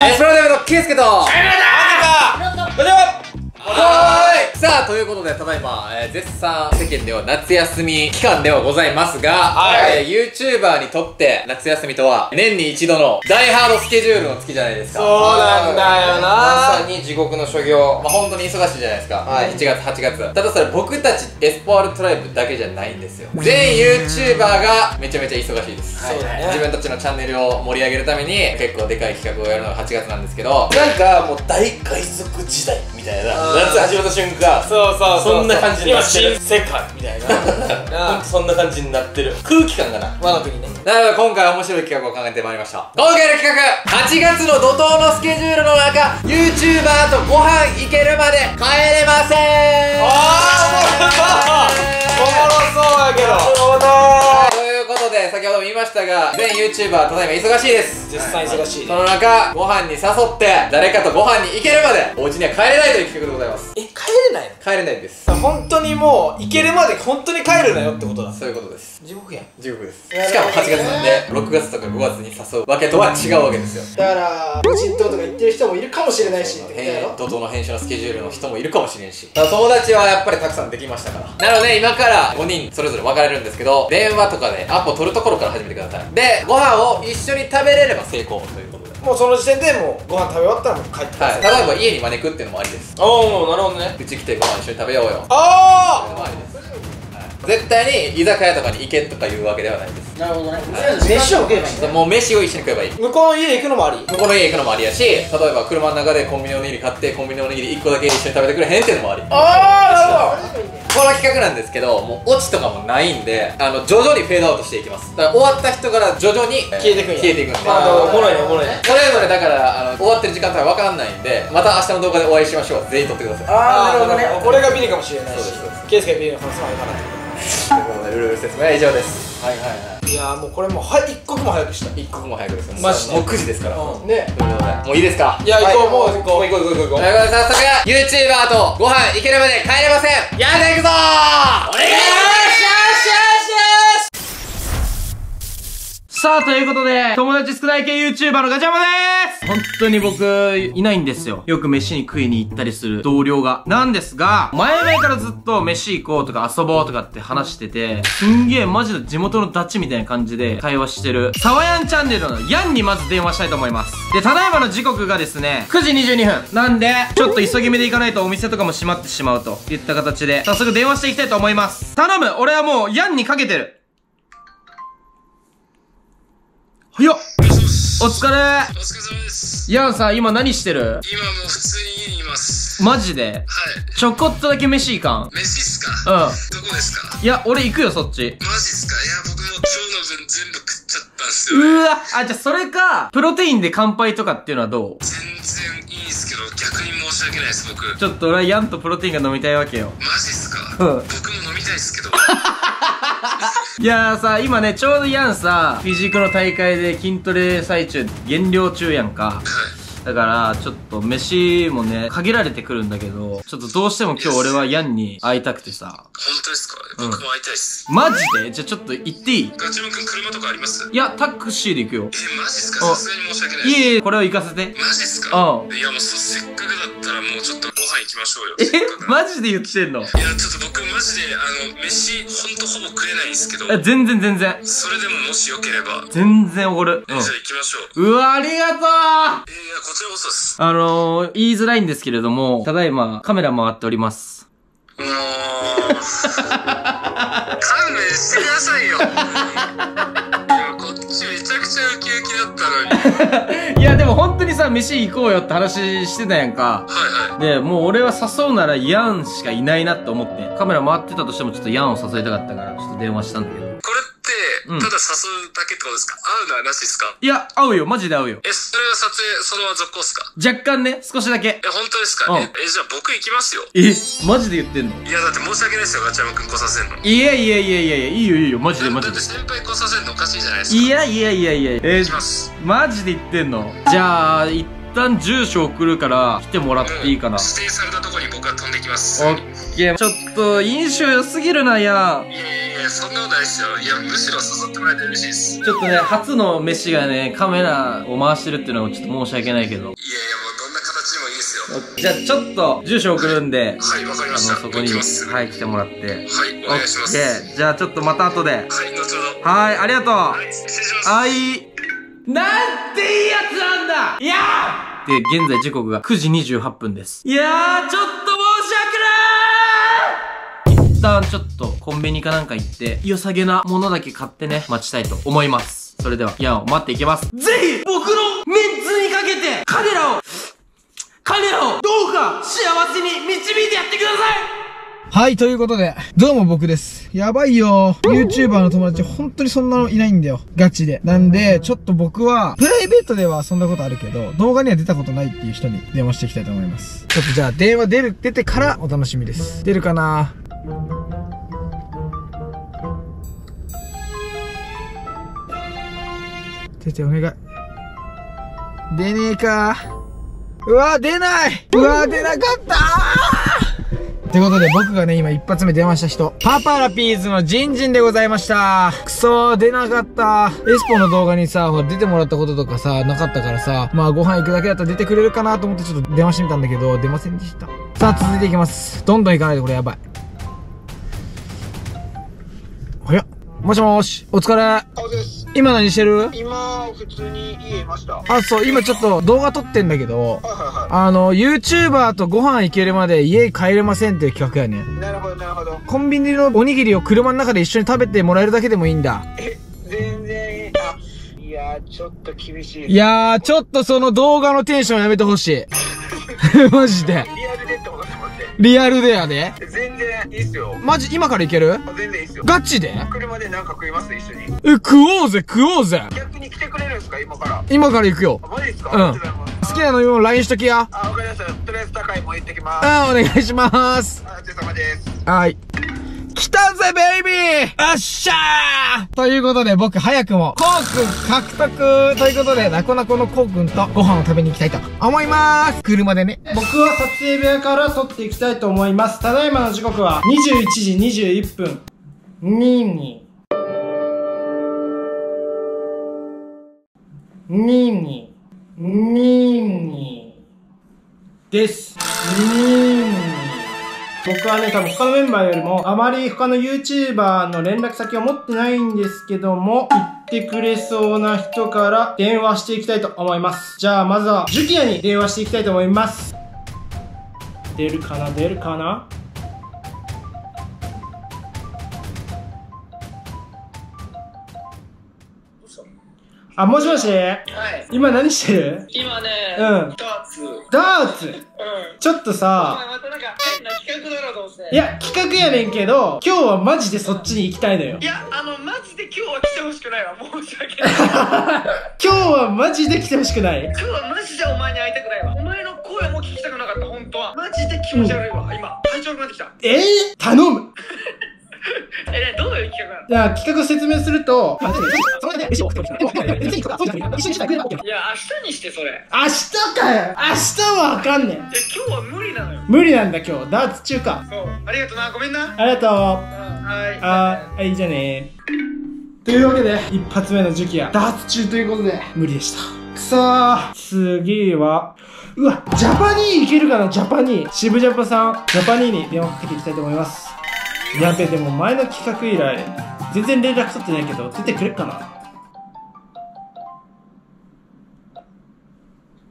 スプラネのケイスケとシャイムラだーどうぞーい。さあ、ということで、ただいま、絶賛世間では夏休み期間ではございますが、YouTuber にとって夏休みとは年に一度の大ハードスケジュールの月じゃないですか。そうなんだよな。まさに地獄の所業。まあ、本当に忙しいじゃないですか。はい。7月、8月。ただそれ僕たちskmroトライブだけじゃないんですよ。全 YouTuber がめちゃめちゃ忙しいです。はい。自分たちのチャンネルを盛り上げるために結構でかい企画をやるのが8月なんですけど、なんかもう大海賊時代みたいな、夏始まった瞬間、そうそんな感じになってる。今新世界みたいなそんな感じになってる空気感がな、我が国ね。だから今回面白い企画を考えてまいりました。今回の企画、8月の怒涛のスケジュールの中、 YouTuber とご飯行けるまで帰れません。ああ、おもろそうやけど。なるほど。先ほども言いましたが、全 YouTuber ただいま忙しいです。実際忙しい。その中、ご飯に誘って誰かとご飯に行けるまでお家には帰れないという企画でございます。え、帰れないの？帰れないんです。本当にもう行けるまで本当に帰るなよってことだ。そういうことです。地獄やん。地獄です。しかも8月なんで、6月とか5月に誘うわけとは違うわけですよ。だから無人島とか行ってる人もいるかもしれないし、怒涛の編集のスケジュールの人もいるかもしれんし、友達はやっぱりたくさんできましたから。なので今から5人それぞれ分かれるんですけど、電話とかでアポ取るところから始めてください。で、ご飯を一緒に食べれれば成功ということで、もうその時点でもうご飯食べ終わったらもう帰ってください。例えば家に招くっていうのもありです。おお、なるほどね。うち来てご飯一緒に食べようよ。ああ、絶対に居酒屋とかに行けとかいうわけではないです。なるほどね。飯を食えばいい。もう飯を一緒に食えばいい。向こうの家行くのもあり、向こうの家行くのもありやし、例えば車の中でコンビニのおにぎり買って、コンビニのおにぎり1個だけ一緒に食べてくれへんっていうのもあり。ああ、なるほど。この企画なんですけど、もうオチとかもないんで、徐々にフェードアウトしていきます。だから終わった人から徐々に消えていくんで、おもろいね、おもろいね。それぞれだから終わってる時間帯は分かんないんで、また明日の動画でお会いしましょう。全員撮ってください。ああ、なるほどね。俺がビリかもしれないし、ケイスケがビリの可能性もあるからということで、ルール説明は以上です。はいはいはい。いやー、もうこれも一刻も早くした。一刻も早くですよ。マジで。もう9時ですから。ね。もういいですか？いや、行こう、もう行こう。行こう。ということで、早速、YouTuber とご飯行けるまで帰れません。やっていくぞー！お願いします！さあ、ということで、友達少ない系 YouTuber のガチャマでーす！本当に僕、いないんですよ。よく飯に食いに行ったりする同僚が。なんですが、前々からずっと飯行こうとか遊ぼうとかって話してて、すんげえマジで地元のダチみたいな感じで会話してる、サワヤンチャンネルのヤンにまず電話したいと思います。で、ただいまの時刻がですね、9時22分。なんで、ちょっと急ぎ目で行かないとお店とかも閉まってしまうといった形で、早速電話していきたいと思います。頼む！俺はもうヤンにかけてる。早っ！お疲れー。お疲れ様です。ヤンさん、今何してる？今もう普通に家にいます。マジで？はい。ちょこっとだけ飯行かん？飯っすか？うん。どこですか？いや、俺行くよ、そっち。マジっすか？いや、僕も今日の分全部食っちゃったんすよ、ね。うわ、あ、じゃあそれか、プロテインで乾杯とかっていうのはどう？全然いいんすけど、逆に申し訳ないです、僕。ちょっと俺はヤンとプロテインが飲みたいわけよ。マジっすか？うん。僕も飲みたいっすけど。いやーさ、今ね、ちょうどヤンさ、フィジークの大会で筋トレ最中、減量中やんか。だから、ちょっと飯もね、限られてくるんだけど、ちょっとどうしても今日俺はヤンに会いたくてさ。本当ですか？僕も会いたいっす。マジで？じゃあちょっと行っていい？ガチムン君車とかあります？いや、タクシーで行くよ。え、マジっすか？さすがに申し訳ない。いえいえ、これを行かせて。マジっすか？うん。いや、もうせっかくだったらもうちょっと。行きましょうよ。え、マジで言ってんの？いや、ちょっと僕マジで飯ほんとほぼ食えないんですけど。え、全然。それでももしよければ全然おごる。じゃあ行きましょう。うわ、ありがとう。いや、こちらこそです。言いづらいんですけれども、ただいまカメラ回っております。もう勘弁してくださいよ。こっちめちゃくちゃウキウキだったのに。いや、でも本当にさ、飯行こうよって話してたやんか。はいはい。で、もう俺は誘うならヤンしかいないなって思って、カメラ回ってたとしてもちょっとヤンを誘いたかったから、ちょっと電話したんだけど。これって、ただ誘うだけってことですか？会うのはなしですか？いや、会うよ。マジで会うよ。え、それは撮影、そのまま続行っすか？若干ね、少しだけ。え、本当ですか？え、じゃあ僕行きますよ。え、マジで言ってんの？いや、だって申し訳ないですよ、ガチャマくん来させんの。いや、いいよいいよ、マジでマジで。だって先輩来させんのおかしいじゃないですか。いや、行きます。マジで言ってんの？じゃあ、一旦住所送るから、来てもらっていいかな。指定されたとこに僕は飛んできます。オッケー。ちょっと、印象良すぎるな、やん。いやいやいや。や、そんなことないですよ。いや、むしろ誘ってもらえて嬉しいです。ちょっとね、初の飯がね、カメラを回してるっていうのはちょっと申し訳ないけど。いやいや、もうどんな形でもいいですよ。じゃあ、ちょっと、住所送るんで。はい、わかりました。そこに、はい、来てもらって。はい、お願いします。で、じゃあ、ちょっとまた後で。はい、後ほど。はい、ありがとう。はい、失礼します。はい。なんていいやつなんだ！いやー！で、現在時刻が9時28分です。いやー、ちょっと申し訳ない！一旦ちょっとコンビニかなんか行って良さげなものだけ買ってね、待ちたいと思います。それではヤンを待っていきます。ぜひ僕のメンツにかけて彼らをどうか幸せに導いてやってください。はい、ということで、どうも僕です。やばいよ。YouTuber の友達、本当にそんなのいないんだよ。ガチで。なんで、ちょっと僕は、プライベートではそんなことあるけど、動画には出たことないっていう人に電話していきたいと思います。ちょっとじゃあ、電話出てからお楽しみです。出るかな？出てお願い。出ねえか。うわ、出ない！うわ、出なかったー！ってことで僕がね、今一発目電話した人、パパラピーズのジンジンでございました。くそー、出なかった。エスポの動画にさ、ほら出てもらったこととかさ、なかったからさ、まあご飯行くだけだったら出てくれるかなと思ってちょっと電話してみたんだけど、出ませんでした。さあ、続いていきます。どんどん行かないとこれやばい。早っ。もしもーし、お疲れ。お疲れです。今何してる？今、普通に家いました。あ、そう、今ちょっと動画撮ってんだけど、YouTuber とご飯行けるまで家帰れませんっていう企画やね。なるほど、なるほど。コンビニのおにぎりを車の中で一緒に食べてもらえるだけでもいいんだ。え、全然、あ、いやー、ちょっと厳しい。いやー、ちょっとその動画のテンションやめてほしい。マジで。リアルでってことですもんね。リアルでやで。全然いいっすよ。マジ、今から行ける？全然いいっすよ。ガチで？車でなんか食います？一緒に。え、食おうぜ。逆に来てくれるんすか？今から行くよ。マジっすか？うん。好きな飲み物 LINE しときや。あ、わかりました。とりあえず高いもん行ってきます。あ、お願いしまーす。お疲れ様です。はい。来たぜ、ベイビー！よっしゃー！ということで、僕、早くも、コウくん獲得ということで、なこなこのコウくんとご飯を食べに行きたいと思いまーす。車でね。僕は撮影部屋から撮っていきたいと思います。ただいまの時刻は21時21分。にーにーです。僕はね、多分他のメンバーよりも、あまり他の YouTuber の連絡先を持ってないんですけども、言ってくれそうな人から電話していきたいと思います。じゃあ、まずは、ジュキヤに電話していきたいと思います。出るかなあ、もしもし？はい。今何してる？今ね、うん。ダーツうん。ちょっとさ、またなんか変な企画だろうと思って。いや、企画やねんけど、今日はマジでそっちに行きたいのよ。いや、マジで今日は来てほしくないわ。申し訳ない。今日はマジで来てほしくない。今日はマジでお前に会いたくないわ。お前の声も聞きたくなかった、本当は。マジで気持ち悪いわ、今。体調悪くなってきた。頼む。どういう企画なの？企画説明すると、いや、明日にしてそれ。明日かよ！明日はわかんねん。いや、今日は無理なのよ。無理なんだ、今日。ダーツ中か。そう。ありがとな、ごめんな。ありがとう。はい、じゃあね。というわけで、一発目のジュキヤ、ダーツ中ということで、無理でした。くそー。次は、うわ、ジャパニーいけるかな、ジャパニー。渋ジャパさん、ジャパニーに電話かけていきたいと思います。やべ、でも前の企画以来、全然連絡取ってないけど、出てくれっかな？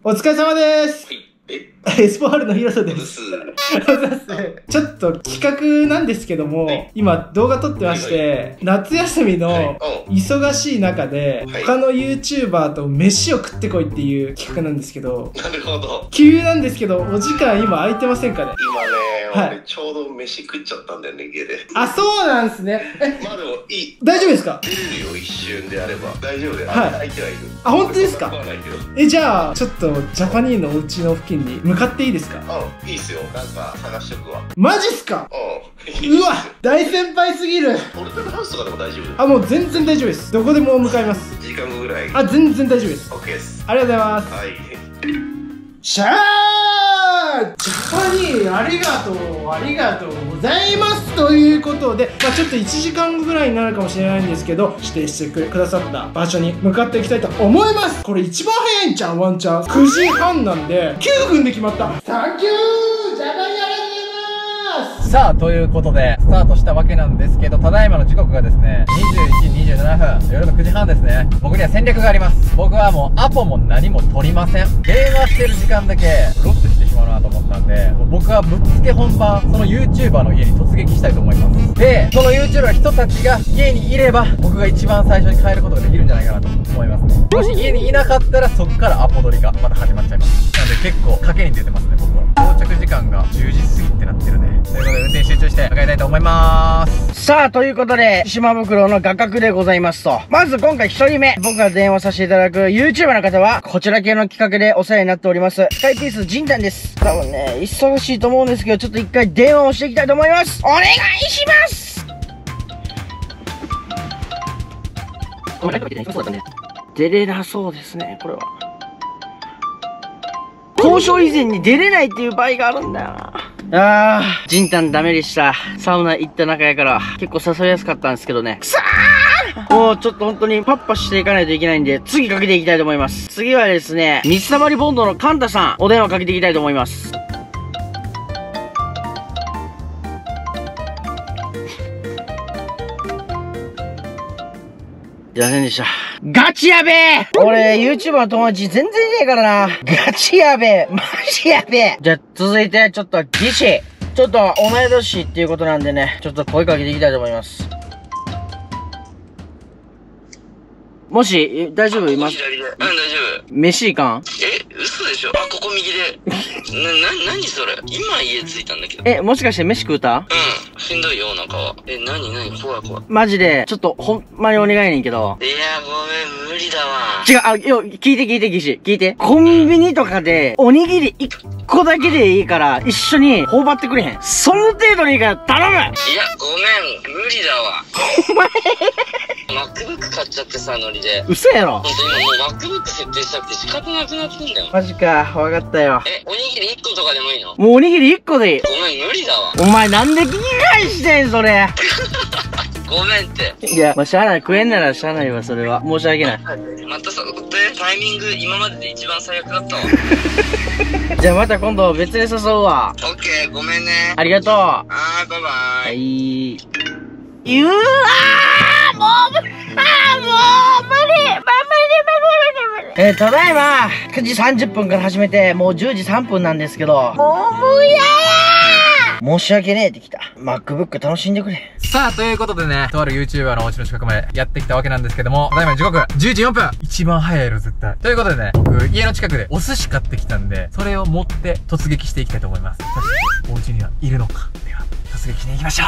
お疲れ様です。エスポールの広瀬です。ちょっと企画なんですけども、今動画撮ってまして、夏休みの忙しい中で、他の YouTuber と飯を食ってこいっていう企画なんですけど、なるほど。急なんですけど、お時間今空いてませんかね？今ね、俺ちょうど飯食っちゃったんだよね、家で。あ、そうなんですね。まあでもいい。大丈夫ですか？出れるよ、一瞬であれば。大丈夫です。空いてはいる。あ、本当ですか？じゃあ、ちょっとジャパニーのお家の付近に向かっていいですか？うん、いいっすよ。なんか探しとくわ。マジっすか？うわ、大先輩すぎる。俺との話とかでも大丈夫？あ、もう全然大丈夫です。どこでも向かいます。時間ぐらい？あ、全然大丈夫です。オッケーです。ありがとうございます。はい。シャー。ジャパニーありがとうございますということで、まあ、ちょっと1時間後ぐらいになるかもしれないんですけど、指定してくださった場所に向かっていきたいと思います。これ一番早いんちゃう？ワンチャン9時半なんで9分で決まった。サンキュージャパニー、ありがとうございます。さあ、ということで、スタートしたわけなんですけど、ただいまの時刻がですね、21時27分、夜の9時半ですね。僕には戦略があります。僕はもう、アポも何も取りません。電話してる時間だけ、ロスしてしまうなと思ったんで、僕はぶっつけ本番、その YouTuber の家に突撃したいと思います。で、その YouTuber の人たちが家にいれば、僕が一番最初に帰ることができるんじゃないかなと思いますね。もし家にいなかったら、そっからアポ取りがまた始まっちゃいます。なんで結構、賭けに出てますね、僕は。到着時間が10時過ぎってなってるね。ということで運転集中して向かいたいと思いまーす。さあ、ということで、島袋の画角でございますと。まず今回一人目、僕が電話させていただく YouTuber の方は、こちら系の企画でお世話になっております、スカイピースジンタンです。多分ね、忙しいと思うんですけど、ちょっと一回電話をしていきたいと思います。お願いします。ごめんなさい、そうだったね。出れなそうですね、これは。交渉以前に出れないっていう場合があるんだよな。あー、ジンタンダメでした。サウナ行った中やから、結構誘いやすかったんですけどね。くそー！もうちょっと本当にパッパしていかないといけないんで、次かけていきたいと思います。次はですね、水溜りボンドのカンタさん、お電話かけていきたいと思います。いませんでした。ガチやべえ！俺、YouTuber の友達全然いねえからな。ガチやべえ！マジやべえ！じゃあ、続いて、ちょっと、技師。ちょっと、同い年っていうことなんでね、ちょっと声かけていきたいと思います。もし、大丈夫？今。うん、大丈夫。飯いかん？え、嘘でしょ？あ、ここ右で。何それ？今家着いたんだけど。え、もしかして飯食うた？うん。しんどいよ、なんかは。え、何怖い。マジで、ちょっと、ほんまにお願いねんけど。いや、ごめん、無理だわ。違う、聞いて、技師。聞いて。コンビニとかで、おにぎり1個だけでいいから、一緒に頬張ってくれへん。その程度でいいから、頼む！いや、ごめん、無理だわ。お前MacBook 買っちゃってさ、ノリで。嘘やろ。ほんと今もう MacBook 設定したくて仕方なくなってんだよ。マジか、わかったよ。え、おにぎり1個とかでもいいの？もうおにぎり1個でいい。ごめん、無理だわ。お前なんで聞き返してん、それ。ごめんって。いや、まあ、しゃあない。食えんならしゃあないわ、それは。申し訳ない。またそこで、タイミング、今までで一番最悪だったわ。じゃあまた今度別で誘うわ。オッケー、ごめんね。ありがとう。あー、バイバーイ。はいー。うわー、もう無理、無理。ただいま9時30分から始めて、もう10時3分なんですけど、もう無理やー。申し訳ねえってきた。MacBook 楽しんでくれ。さあ、ということでね、とある YouTuber のお家の近くまでやってきたわけなんですけども、ただいま時刻、10時4分。一番早いやろ、絶対。ということでね、僕、家の近くでお寿司買ってきたんで、それを持って突撃していきたいと思います。お家にはいるのか。では、突撃に行きましょう。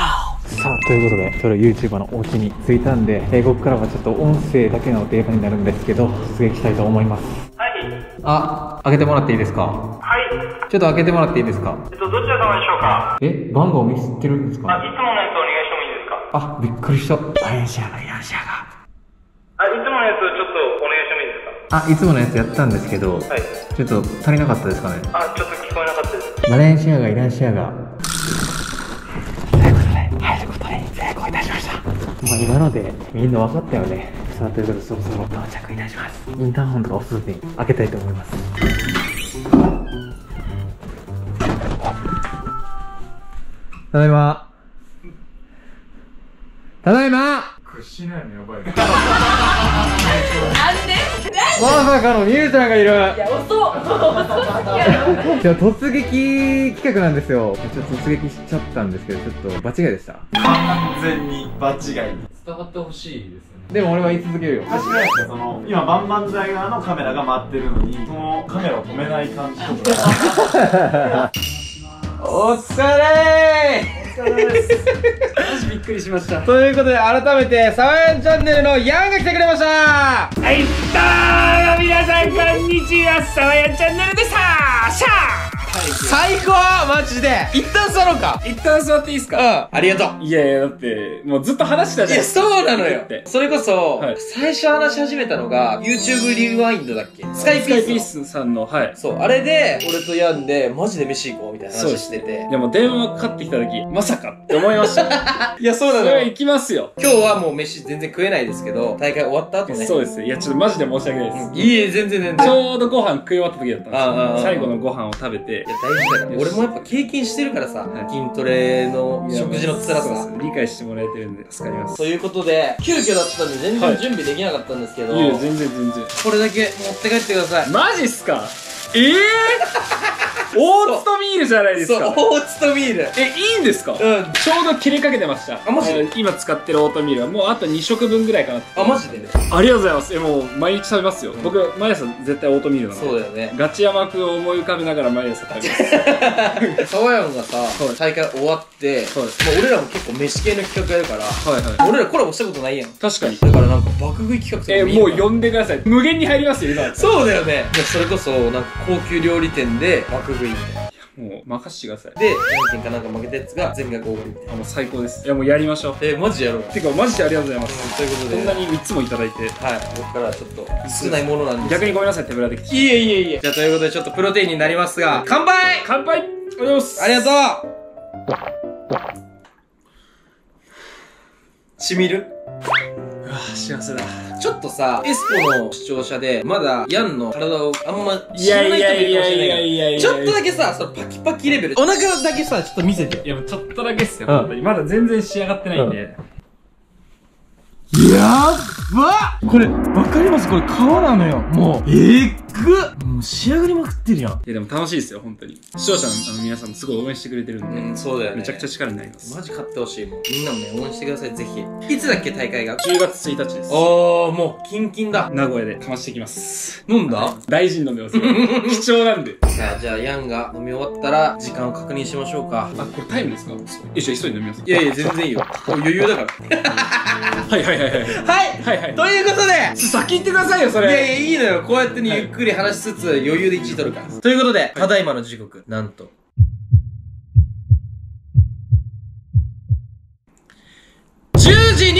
さあ、ということで、それ YouTuber のお家に着いたんで、ここからはちょっと音声だけのデータになるんですけど、突撃したいと思います。はい。あ、開けてもらっていいですか？はい。ちょっと開けてもらっていいですか？どちら様でしょうか？え、番号見知ってるんですか？あ、いつものやつお願いしてもいいですか？あ、びっくりした。いらっしゃが。あ、いつものやつちょっとお願いしてもいいですか？あ、いつものやつやったんですけど、はい。ちょっと足りなかったですかね？あ、ちょっと聞こえなかったです。いらっしゃが。いたしました。まあ今のでみんな分かったよね。さあ、ということでそろそろ到着いたします。インターホンとか押す時に開けたいと思います。ただいまこれしないのやばいね。まさかのミユちゃんがいる。いや、遅っ。いや、突撃企画なんですよ。ちょっと突撃しちゃったんですけど、ちょっと場違いでした。完全に場違い。伝わってほしいですね。でも俺は言い続けるよ。確かに、その、今、万々歳側のカメラが回ってるのに、そのカメラを止めない感じとか。お疲れー。びっくりしました。ということで改めてサワヤンチャンネルのヤンが来てくれました。はい、どうも皆さんこんにちは、サワヤンチャンネルでした。最高マジで。一旦座ろうか。一旦座っていいっすか。うん。ありがとう。いやいや、だって、もうずっと話したじゃん。いや、そうなのよ。それこそ、はい、最初話し始めたのが、YouTube リワインドだっけ、スカイピースさんの、はい。そう、あれで、俺とヤンで、マジで飯行こうみたいな話してて。でも電話かかってきた時、まさかって思いました。いや、そうなのよ。それ行きますよ。今日はもう飯全然食えないですけど、大会終わった後ね。そうです。いや、ちょっとマジで申し訳ないです。いいえ、全然全然。ちょうどご飯食い終わった時だったんですよ。最後のご飯を食べて。大事だから俺もやっぱ経験してるからさ、筋トレの食事の辛さ理解してもらえてるんで助かります。ということで急遽だったんで全然準備できなかったんですけど、いや全然全然これだけ持って帰ってください。マジっすか。ええ、オーツとミールじゃないですか。そう、オーツとミール。え、いいんですか。うん、ちょうど切れかけてました。あ、マジで今使ってるオートミールはもうあと2食分ぐらいかなって。あ、マジで。ありがとうございます。え、もう毎日食べますよ、うん、僕毎朝絶対オートミールなの。そうだよね。ガチヤマくんを思い浮かべながら毎朝食べます。サワヤンがさ、はい、大会終わって、はい、もう俺らも結構飯系の企画やるから、はいはい、俺らコラボしたことないやん。確かに。だからなんか爆食い企画とかもいいのかな。もう呼んでください。無限に入りますよ今。そうだよね。それこそなんか高級料理店で爆食いいや、もう任せてください。で、何件かなんか負けたやつが全額おごりみたいな。もう最高です。いや、もうやりましょう。マジやろう。てかマジでありがとうございます。ということでこんなに3つもいただいて、はい、僕からはちょっと少ないものなんです。逆にごめんなさい手ぶらできて。いえいえいえ。じゃあということでちょっとプロテインになりますが、乾杯乾杯。おはようございます。ありがとう。しみる。うわ、幸せだ。ちょっとさ、エスポの視聴者で、まだ、ヤンの体をあんま知らない人もいるかもしれない。ちょっとだけさ、そのパキパキレベル。お腹だけさ、ちょっと見せて。いや、ちょっとだけっすよ、本当に。まだ全然仕上がってないんで。やっば！これ、わかります？これ皮なのよ。もう、もう仕上がりまくってるやん。いや、でも楽しいですよ、本当に。視聴者の皆さんもすごい応援してくれてるんで。うん、そうだよね。めちゃくちゃ力になります。マジ買ってほしいもん。みんなもね、応援してください、ぜひ。いつだっけ、大会が。10月1日です。おー、もう、キンキンだ。名古屋でかましていきます。飲んだ？大臣飲んでます。貴重なんで。さあ、じゃあ、ヤンが飲み終わったら、時間を確認しましょうか。あ、これタイムですか？よいしょ、急いで飲みます。いやいや、全然いいよ。余裕だから。はいはいはいはい。はいはいはい。ということで、先行ってくださいよ、それ。いやいや、いいのよ。こうやってね、ゆっくり話しつつ余裕で1位取るから。ということで、ただいまの時刻なんと10時25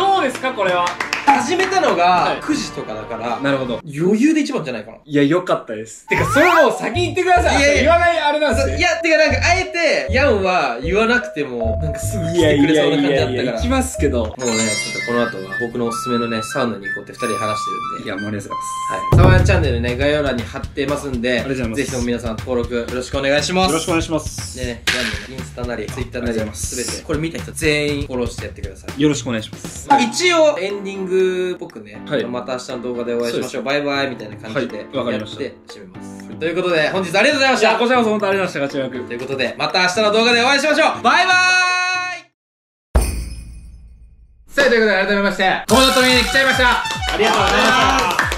分。どうですかこれは。始めたのが9時とかだから、なるほど、余裕で1番じゃないかな。いや、良かったです。てかそれもう先に言ってください。いやいや、言わないあれなんですよ。いや、てかなんかあえてヤンは言わなくてもなんかすぐ来てくれそうな感じだったから。いやいや、行きますけど、もうね、ちょっとこの後は僕のおすすめのねサウナに行こうって2人で話してるんで。いや、もうありがとうございます。はい、サワヤンチャンネルね、概要欄に貼ってますんで、ぜひとも皆さん登録よろしくお願いします。よろしくお願いします。でね、ヤンのインスタなりツイッターなり全てこれ見た人全員フォローしてやってください。よろしくお願いします。一応エンディング僕ね、また明日の動画でお会いしましょう。バイバイみたいな感じでやって締めます。ということで本日ありがとうございました。こちらこそ本当ありがとうございました。ガチガク。ということでまた明日の動画でお会いしましょう。バイバーイ。さあ、ということで改めましてコードとみに来ちゃいました。ありがとうございます。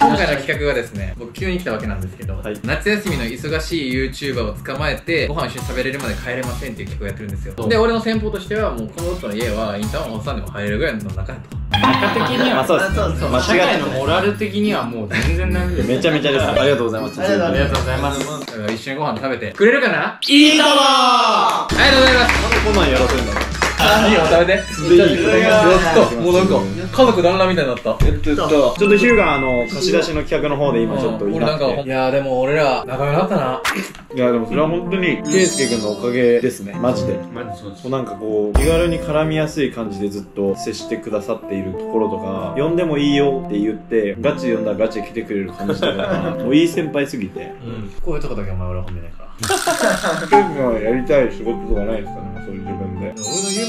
今回の企画はですね、僕急に来たわけなんですけど、はい、夏休みの忙しい YouTuber を捕まえてご飯一緒に食べれるまで帰れませんっていう企画をやってるんですよ。で、俺の戦法としてはもうこの人の家はインターホンを挟んでも入れるぐらいの中と。中的には、社会のモラル的にはもう全然ないです。めちゃめちゃです。ありがとうございます。ありがとうございます。だから一緒にご飯食べてくれるかな？いいとも！ありがとうございます。なんでこんなんやらせるんだろう。いいよ、食べて。やっと、もうなんか、家族団らんみたいになった。ちょっとヒューが貸し出しの企画の方で今ちょっといなくて。いや、でも俺ら、仲良かったな。いや、でもそれは本当に、ケイスケ君のおかげですね。マジで。なんかこう、気軽に絡みやすい感じでずっと接してくださっているところとか、呼んでもいいよって言って、ガチ呼んだらガチ来てくれる感じとか、もういい先輩すぎて。こういうとこだけお前俺は褒めないから。ケイスケはやりたい仕事とかないですかね。そういう自分で。俺の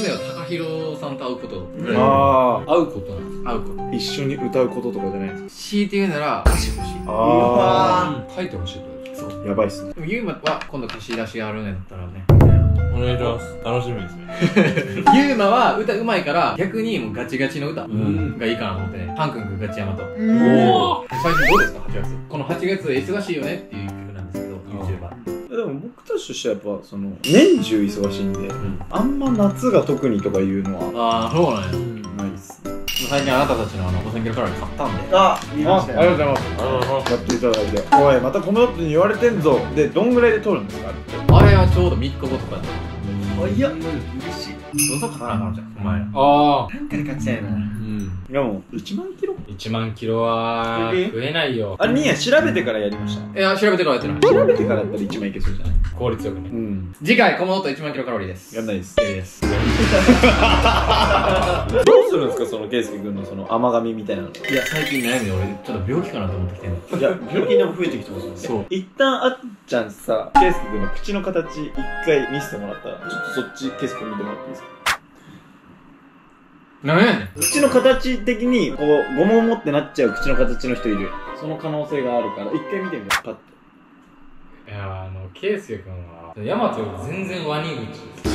夢は高弘さんと会うことぐらい。ああ、会うことなんです。会うこと、一緒に歌うこととかじゃないですか。強いて言うなら歌詞欲しい。ああ、書いてほしいと。そう、やばいっすね。でもユーマは今度貸し出しやるんやったらね、お願いします。楽しみですね。ユーマは歌うまいから逆にもうガチガチの歌がいいかなと思ってね。パン君がガチヤマと。おお、最近どうですか8月。この8月忙しいよねっていう曲なんですけど、 YouTuber。でも僕たちとしてはやっぱその年中忙しいんで、あんま夏が特にとかいうのは。ああ、そうなんや。ないっすね。最近あなたたちの5000キロカロリー買ったんで。あ、見ましたよ。ありがとうございます。やっていただいて。おい、またコムドットに言われてんぞ。で、どんぐらいで取るんですか？あれはちょうど3日後とかだった。あ、いや、嬉しい。どうぞ勝たなあかんじゃん、お前。ああ、なんかで勝ちたいな。うん。いや、もう1万キロ1万キロは増えないよ。あれ、ニア調べてからやりました？いや、調べてからやってない。調べてからだったら1万いけそうじゃない？効率よくね。うん。次回コムドット1万キロカロリーです。やんないです。いいです。どうするんですか、そのケイスケ君のその甘髪みたいなの。いや、最近悩みで俺ちょっと病気かなと思ってきてる。いや、病気でも増えてきてますよね。そう。一旦あっちゃんさ、ケイスケ君の口の形一回見せてもらったら、ちょっとそっちケイスケ君見てもらっていいですか？なんやねん。口の形的にこうゴムを持ってなっちゃう口の形の人いる。その可能性があるから一回見てみよう、パッと。いや、ケイスケ君はヤマトより全然ワニ口です。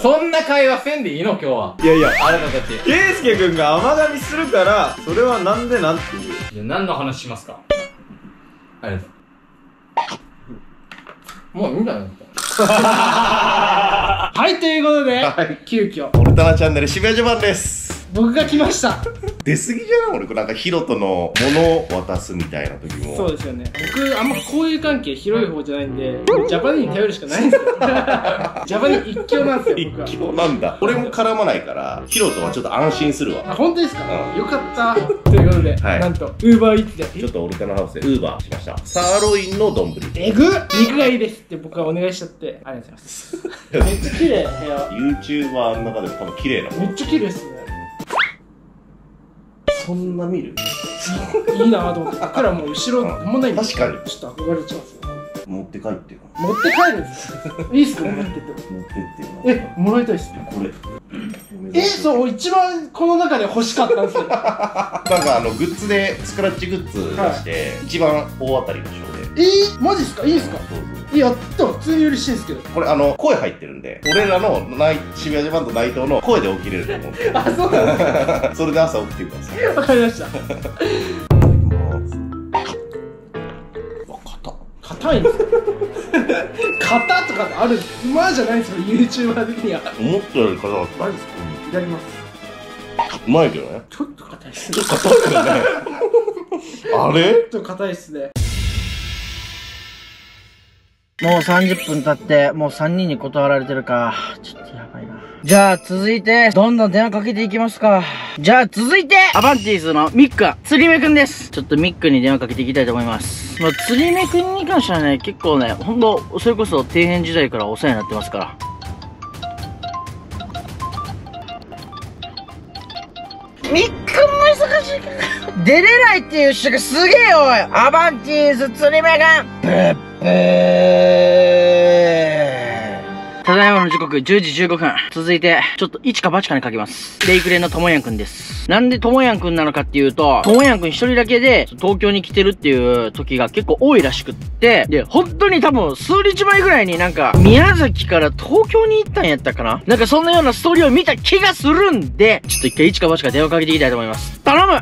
そんな会話せんでいいの、今日は。いやいや、あなたたちケイスケ君が甘噛みするから、それはなんでなんていう。じゃあ何の話しますか？ありがとう。もういいんだよ。はい、ということで、はい、急遽オルタナチャンネル渋谷ジョバンです。僕が来ました。出過ぎじゃない？俺なんかヒロトの物を渡すみたいな時も。そうですよね。僕あんま交友関係広い方じゃないんで、ジャパニーに頼るしかないんですよ。ジャパニー一強なんですよ、僕は。一強なんだ。俺も絡まないからヒロトはちょっと安心するわ。あ、本当ですか？うん、よかった。ということで、はい、なんとウーバーイーツでちょっとオルタナハウスでウーバーしました。サーロインの丼。えぐっ、肉がいいですって僕はお願いしちゃって、ありがとうございます。めっちゃ綺麗、部屋。 YouTuber の中でも多分綺麗な。めっちゃ綺麗っすね。そんな見る？いいなと思って。からもう後ろもないんです。確かに。ちょっと憧れちゃうんですよ。持って帰ってよ。持って帰るんですよ。いいっすか？持ってって。持ってって。え、もらいたいっす。これ。そう、一番この中で欲しかったんですよ。なんかグッズで、スクラッチグッズ出して、一番大当たりの賞で。マジっすか？いいっすか？いや、普通に嬉しいんですけど。これ声入ってるんで、俺らの渋谷ジョバンと内藤の声で起きれると思うんで。あ、そうなんですか？それで朝起きてください。わかりました。いただきます。わ、硬いんですか？硬とかある、馬じゃないんですよ、YouTuber 的には。思ったより硬かった。いただきます。うまいけどね。ちょっと硬いっすね。ちょっと硬いけどね。あれ？ちょっと硬いっすね。もう30分経って、もう3人に断られてるか。ちょっとやばいな。じゃあ続いて、どんどん電話かけていきますか。じゃあ続いて、アバンティーズのミック、釣り目くんです。ちょっとミックに電話かけていきたいと思います。まあ、釣り目くんに関してはね、結構ね、ほんと、それこそ底辺時代からお世話になってますから。ミックも忙しいから。出れないっていう人がすげえ多い。アバンティーズ釣り目くん。ただいまの時刻10時15分。続いて、ちょっと一か八かにかけます。レイクレンのともやんくんです。なんでともやんくんなのかっていうと、ともやんくん一人だけで東京に来てるっていう時が結構多いらしくって、で、本当に多分数日前ぐらいになんか宮崎から東京に行ったんやったかな？なんかそんなようなストーリーを見た気がするんで、ちょっと一回一か八か電話かけていきたいと思います。頼む！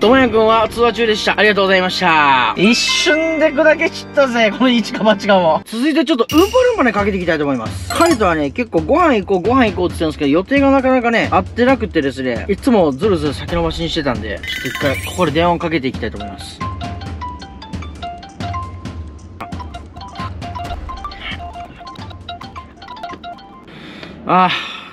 ともやんくんは通話中でした。ありがとうございました。一瞬で砕け散ったぜ、この一か八かも。続いてちょっとうんぱるんぱねかけていきたいと思います。彼とはね、結構ご飯行こうって言ってたんですけど、予定がなかなかね、合ってなくてですね、いつもずるずる先延ばしにしてたんで、ちょっと一回ここで電話をかけていきたいと思います。ああ。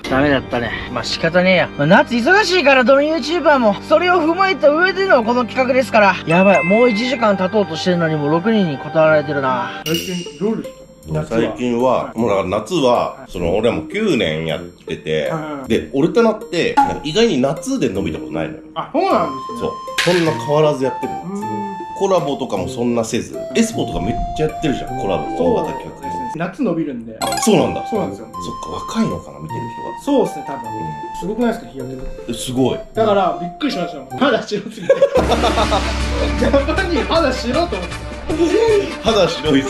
ダメだったね。まあ、仕方ねえや。まあ、夏忙しいから、どの YouTuber も、それを踏まえた上でのこの企画ですから。やばい、もう1時間経とうとしてるのに、もう6人に断られてるな。最近、どうですか？最近は、もうだから夏は、俺はもう9年やってて、で、オルタナって、なんか意外に夏で伸びたことないのよ。あ、そうなんですね。そう。そんな変わらずやってるの。コラボとかもそんなせず、エスポとかめっちゃやってるじゃん、コラボの大型企画。夏伸びるんで。あ、そうなんだ。そうなんですよ。そっか、若いのかな、見てる人が。そうっすね、多分。すごくないですか、日焼け。すごい。だから、びっくりしましたもん。肌白すぎて。ジャパニー肌白と思って。肌白いし、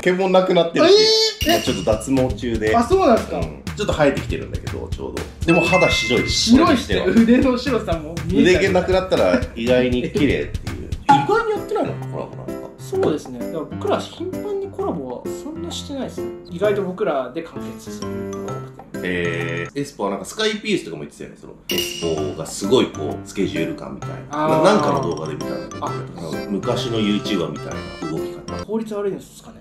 毛もなくなってるし。ちょっと脱毛中で。あ、そうなんですか。ちょっと生えてきてるんだけど、ちょうど。でも肌白いし。白いし、腕の白さも見えてる。腕毛なくなったら意外に綺麗っていう。意外にやってないのか、コラボなんか。そうですね。だから僕ら頻繁にコラボはそんなしてないですね。意外と僕らで完結する。エスポはなんかスカイピースとかも言ってたよね。そのエスポがすごいこうスケジュール感みたいな、なんかの動画で見たんだけど、昔の YouTuber みたいな動き方。効率悪いんですかね。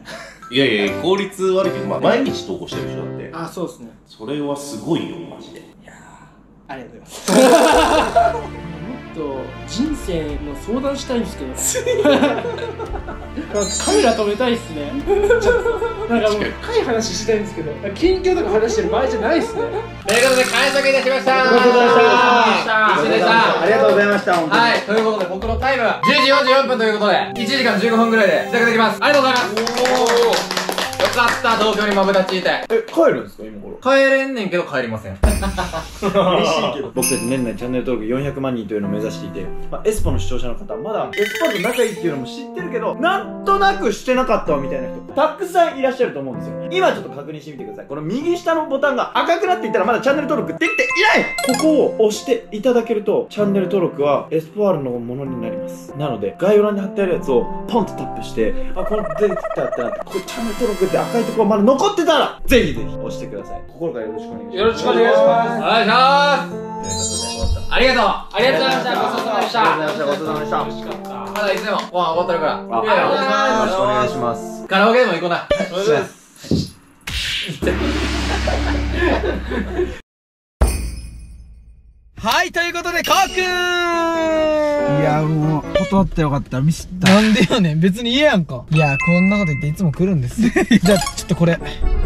いやいや、効率悪いけど、まあ毎日投稿してる人だって。あ、そうですね。それはすごいよ、マジで。いやー、ありがとうございます。人生の相談したいんですけど、カメラ止めたいっすね。ちょっとなんかもう深い話したいんですけど、近況とか話してる場合じゃないっすね。ということで完食いたしました。石出さん、ありがとうございました。はい、ということで僕のタイムは10時44分ということで、1時間15分ぐらいで帰宅できます。ありがとうございます。よかった、東京にマブダチいて。え、帰るんですか、今頃。帰れんねんけど帰りません。嬉しいけど。僕たち年内チャンネル登録400万人というのを目指していて、まあ、エスポの視聴者の方、まだエスポと仲いいっていうのも知ってるけど、なんとなくしてなかったわみたいな人、たくさんいらっしゃると思うんですよ。今ちょっと確認してみてください。この右下のボタンが赤くなっていたら、まだチャンネル登録できていない。ここを押していただけると、チャンネル登録はエスポ R のものになります。なので概要欄に貼ってあるやつをポンとタップして、あ、これ出てきたってなって、これチャンネル登録で赤いところまで残ってたら、ぜひぜひ押してください。心からよろしくお願いします。よろしくお願いします。お願いします。ありがとう。ありがとうございました。ごちそうさまでした。ありがとうございました。ごちそうさまでした。まだいつでもご飯終わってるから。よろしくお願いします。カラオケでも行こうな。そうです。はい、ということで、かーくーん。いや、もう、断ってよかった。ミスった。なんでよね。別に家やんか。いや、こんなこと言っていつも来るんです。じゃあ、ちょっとこれ。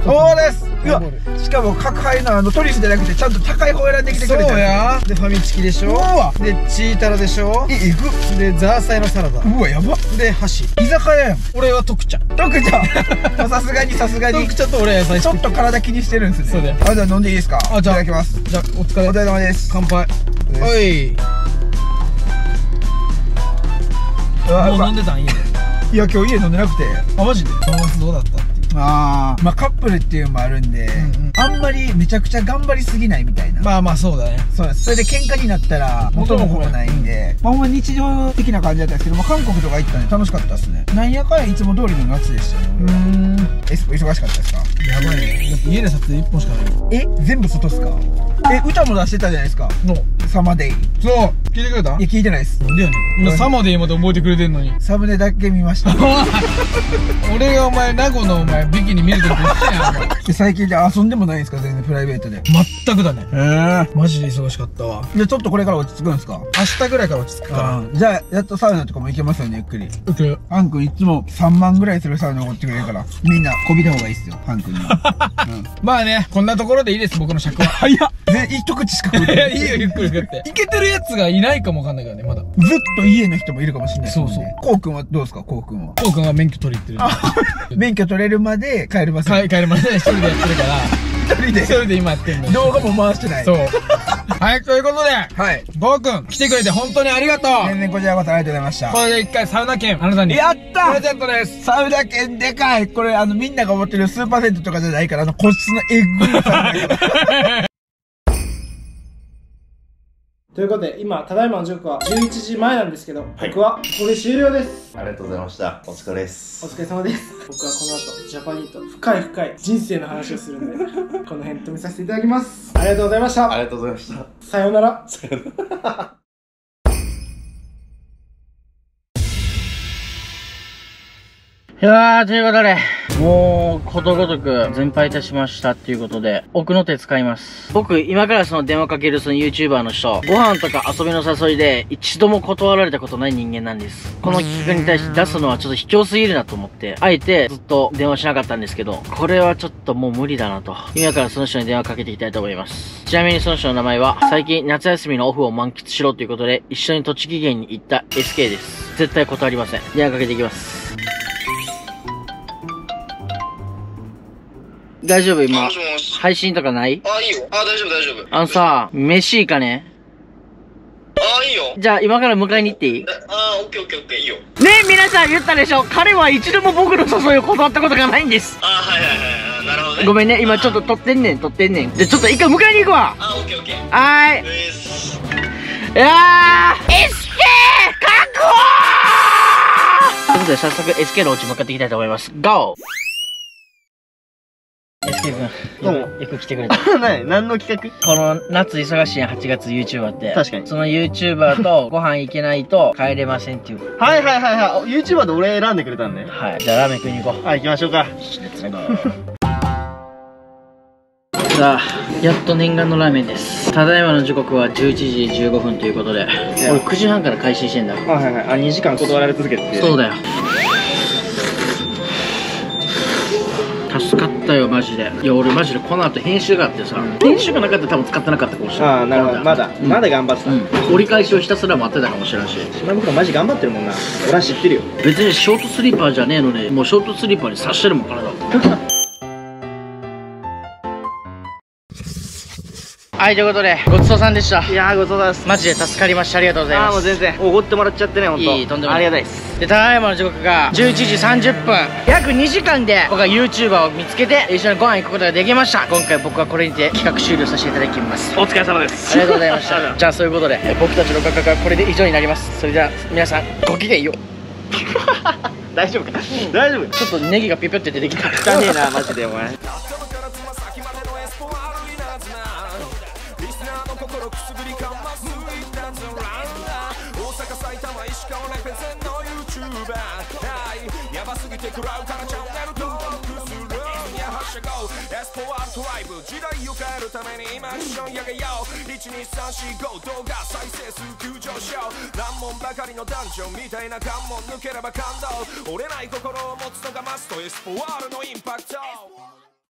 そうです。うわ、しかも、各杯のトリュフじゃなくて、ちゃんと高い方選んできてくれた。そうや。で、ファミチキでしょ。で、チータラでしょ。え、いく。で、ザーサイのサラダ。うわ、やば。で、箸。居酒屋やん。俺は特茶。特茶。さすがに、さすがに。特茶と俺は野菜。ちょっと体気にしてるんですね。そうだよ。あ、じゃあ飲んでいいですか。あ、じゃあ、いただきます。じゃあ、お疲れ。お疲れ様です。乾杯。おい、もう飲んでたん、家で。いや、今日家飲んでなくて。あ、マジで。この夏どうだったっていう。ああ、まあカップルっていうのもあるんで、あんまりめちゃくちゃ頑張りすぎないみたいな。まあまあそうだね。そうです。それで喧嘩になったら元も子もないんで、まあほんま日常的な感じだったんですけども、韓国とか行ったんで楽しかったっすね。なんやかんやいつも通りの夏でしたね。うん、エスポ忙しかったですか。やばいね。家で撮影1本しかない。え、全部外っすか。え、歌も出してたじゃないですか。サマデイ。そう、聞いてくれた。いや、聞いてないです。なんでやねん。サマデイまで覚えてくれてんのに。サムネだけ見ました。俺がお前、名護のお前ビキに見るときも来たやん。最近で遊んでもないんですか、全然プライベートで。全くだね。マジで忙しかったわ。じゃあちょっとこれから落ち着くんですか。明日ぐらいから落ち着くから。じゃあやっとサウナとかも行けますよね、ゆっくり。行く。アン君いつも3万ぐらいするサウナおごってくれるから、みんなこびた方がいいっすよ、アン君には。まあね、こんなところでいいです、僕の尺は。早っ。一口しか食うてない。いいよ、ゆっくり食って。いけてるやつがいないかもわかんないからね、まだ。ずっと家の人もいるかもしれない。そうそう。こうくんはどうですか。こうくんは。こうくんは免許取り行ってる。免許取れる前で帰れません。はい、帰れません。一人でやってるから。一人で今やってんの。動画も回してない。そう。はい、ということで、はい。ゴーくん、来てくれて本当にありがとう。全然こちらこそありがとうございました。これで一回サウナ券、あなたに。やった!プレゼントです。サウナ券でかい。これ、みんなが思ってるスーパーセントとかじゃないから、個室のエッグのサウナ。ということで、今、ただいまの時刻は11時前なんですけど、僕はここで終了です。ありがとうございました。お疲れです。お疲れ様です。僕はこの後、ジャパニーと深い深い人生の話をするんで、この辺止めさせていただきます。ありがとうございました。ありがとうございました。さようなら。さようなら。いやー、ということで、もう、ことごとく、全敗いたしましたっていうことで、奥の手使います。僕、今からその電話かけるその YouTuber の人、ご飯とか遊びの誘いで、一度も断られたことない人間なんです。この企画に対して出すのはちょっと卑怯すぎるなと思って、あえてずっと電話しなかったんですけど、これはちょっともう無理だなと。今からその人に電話かけていきたいと思います。ちなみにその人の名前は、最近夏休みのオフを満喫しろということで、一緒に栃木県に行った SK です。絶対断りません。電話かけていきます。大丈夫、今。配信とかない?あ、いいよ。あ、大丈夫、大丈夫。さ、飯行かね?あ、いいよ。じゃあ、今から迎えに行っていい?あ、オッケーオッケーオッケー、いいよ。ねえ、皆さん言ったでしょ?彼は一度も僕の誘いを断ったことがないんです。あ、はいはいはい。なるほどね。ごめんね、今ちょっと撮ってんねん。じゃあ、ちょっと一回迎えに行くわ。あ、オッケーオッケー。はーい。いやー、SK!確保!ということで、早速 SK のお家向かっていきたいと思います。GO!SK ティブン、よく来てくれた。何の企画？この夏忙しい8月 YouTuber って、確かにその YouTuber とご飯行けないと帰れませんっていう。はいはいはいはい、 YouTuber で俺選んでくれたんね。はい、じゃあラーメン食いに行こう。はい、行きましょうか。さあ、やっと念願のラーメンです。ただいまの時刻は11時15分ということで、俺9時半から開始してんだ。はいはい、あ、2時間断られ続けて。そうだよ、助かったよマジで。いや俺マジでこの後編集があってさ、編集がなかったら多分使ってなかったかもしれない。ああなるほど、まだ頑張ってた。折り返しをひたすら待ってたかもしれないし、島袋マジ頑張ってるもんな。俺は知ってるよ。別にショートスリーパーじゃねえのに、もうショートスリーパーに刺してるもん体。はい、ということでごちそうさんでした。いやーごちそうさんです。マジで助かりました、ありがとうございます。ああもう全然おごってもらっちゃってね、ほんといい、とんでもない、ありがたいです。でただいまの時刻が11時30分、約2時間で僕は YouTuber を見つけて一緒にご飯行くことができました。今回僕はこれにて企画終了させていただきます。お疲れ様です、ありがとうございました。じゃあそういうことで僕たちの画角はこれで以上になります。それでは皆さんごきげんよう。大丈夫か、うん、大丈夫。ちょっとネギがピピョって出てきた。汚ねえなマジでお前。クラウタのチャンネル登録するにゃ発射号エスポワールドライブ、時代を変えるために今一緒にやげよう。12345動画再生数急上昇、難問ばかりのダンジョンみたいな関門抜ければ感動、折れない心を持つのがマスト、エスポワールのインパクト。